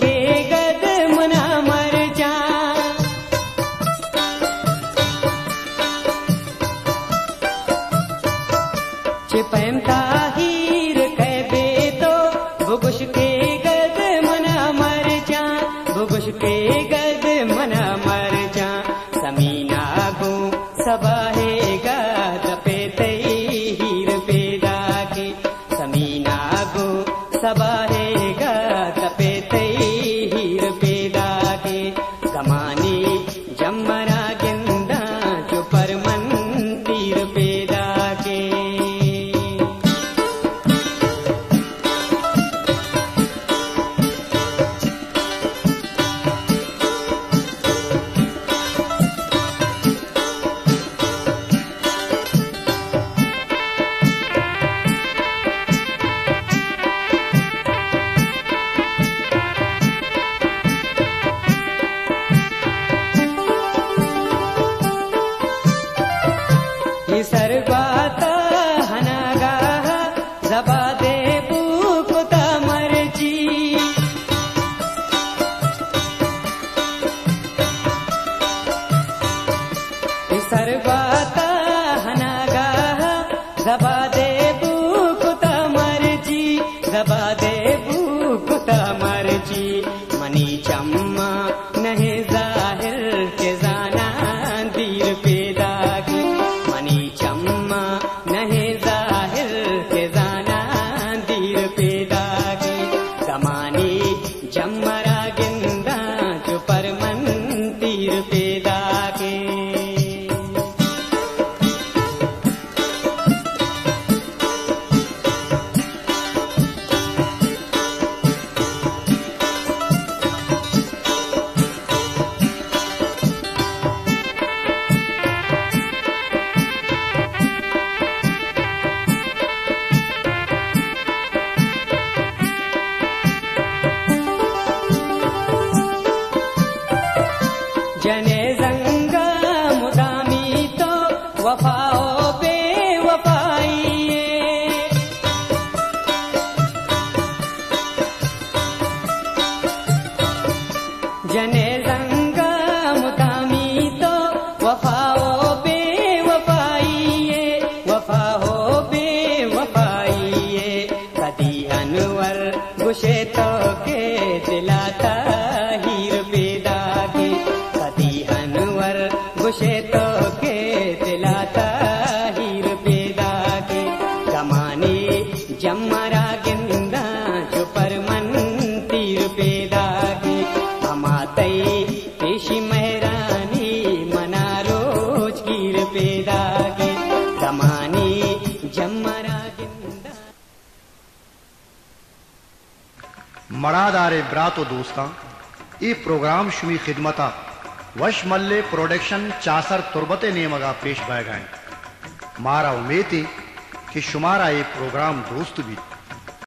के कदम ना मर जा। छिपैमता हीर कहबे तो बुगुश के कदम ना मर जा, बुगुश के कदम ना मर जा। समीना गो सबाहेगा दपे तई हीर पेदा के, समीना गो सबाहेगा तपे तई हीर पेदा के। कमानी जमरा गिंदा जो परमन तीर पेदा के। सरबाता हनागा जबा दे बूकुता मर्जी, सरबाता हनागा जबा दे बूकुता मर्जी, जबा दे बूकुता मर्जी। मनी चम्मा नहीं जाहिर के जाना दीर पेदा की, मनी चम्मा नहीं जाहिर के जाना दीर पेदा की। कमानी जमरा गिंदा जो परमन तीर पेदा के। जने जंगा मुदामी तो वफाओ बेवफाई, जने जंगा मुदामी तो वफाओ बेवफाई, वफाओ बेवफाई। कदी अनवर गुशे तो के दिलाता हीर पेदा के, अनवर गुशे तो के दिलाता हीर पेदा के। कमानी जमरा गिंदा जो परमन तीर पेदा के। अमातई पेशी महरानी मना रोज हीर पेदा के। कमानी जमरा गिंदा मरादारे ब्रातो दोस्तां, ये प्रोग्राम शुमी खिदमता वश मल्ले प्रोडक्शन चासर तुर्बते नेमगा पेश भाई गए। मारा उम्मीद थी कि शुमारा ये प्रोग्राम दोस्त भी